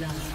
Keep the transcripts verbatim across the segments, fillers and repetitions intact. love.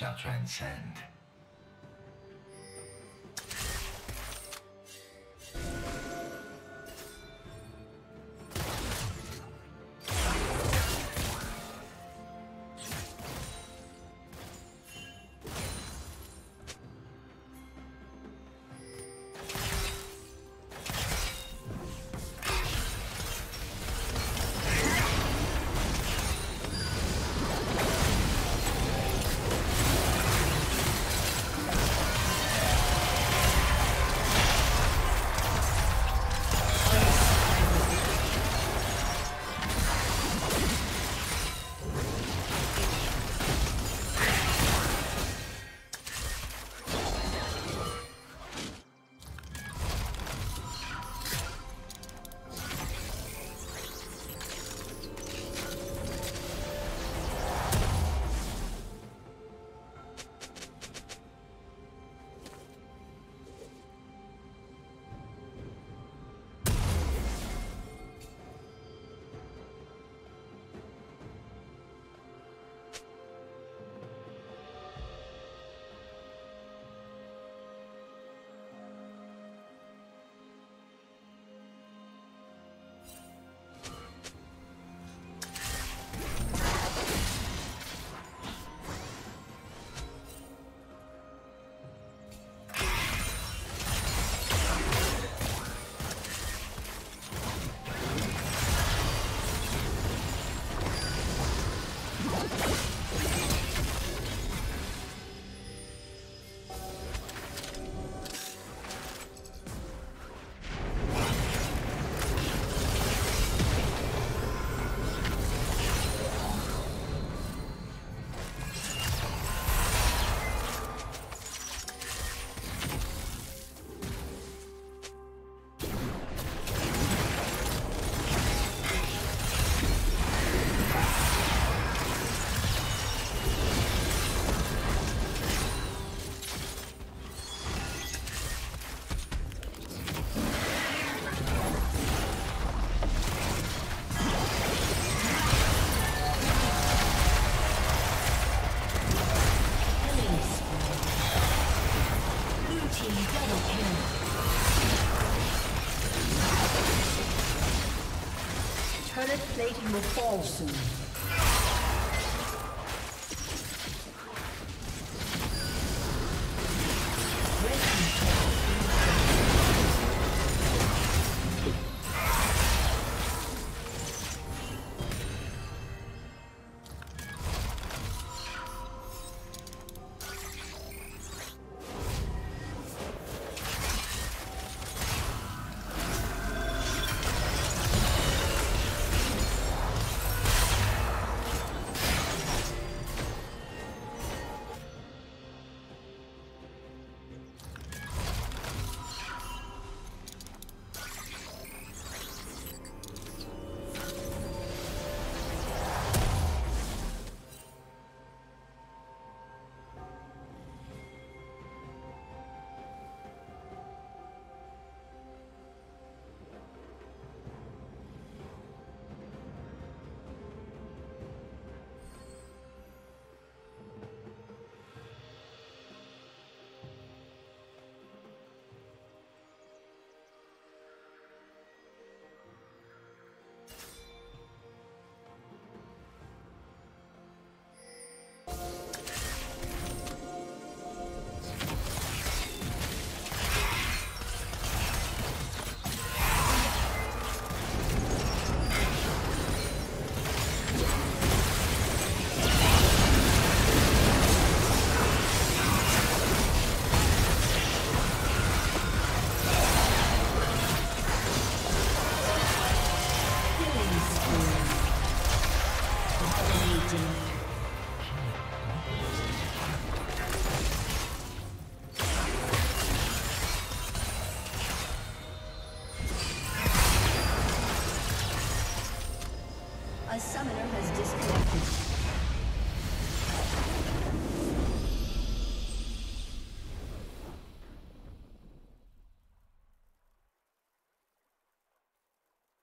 Shall transcend. turret plating will fall soon.